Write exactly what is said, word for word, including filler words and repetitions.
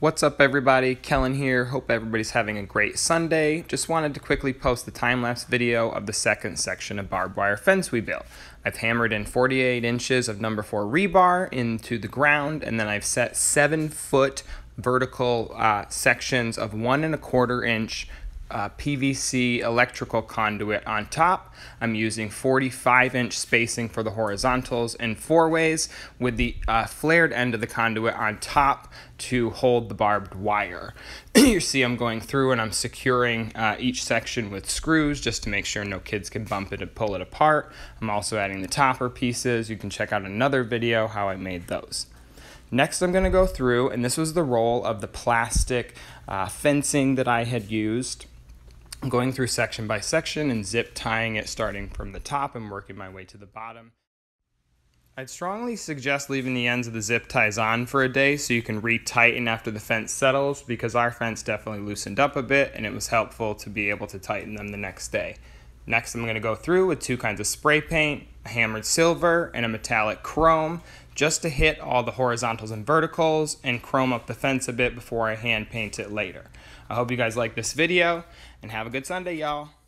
What's up everybody, Kellen here. Hope everybody's having a great Sunday. Just wanted to quickly post the time-lapse video of the second section of barbed wire fence we built. I've hammered in forty-eight inches of number four rebar into the ground, and then I've set seven foot vertical uh, sections of one and a quarter inch Uh, P V C electrical conduit on top. I'm using forty-five inch spacing for the horizontals and four ways with the uh, flared end of the conduit on top to hold the barbed wire. You see I'm going through and I'm securing uh, each section with screws just to make sure no kids can bump it and pull it apart. I'm also adding the topper pieces. You can check out another video how I made those. Next, I'm going to go through, and this was the roll of the plastic uh, fencing that I had used. I'm going through section by section and zip tying it, starting from the top and working my way to the bottom. I'd strongly suggest leaving the ends of the zip ties on for a day so you can re-tighten after the fence settles, because our fence definitely loosened up a bit and it was helpful to be able to tighten them the next day. Next, I'm going to go through with two kinds of spray paint, a hammered silver and a metallic chrome, just to hit all the horizontals and verticals and chrome up the fence a bit before I hand paint it later. I hope you guys like this video, and have a good Sunday, y'all.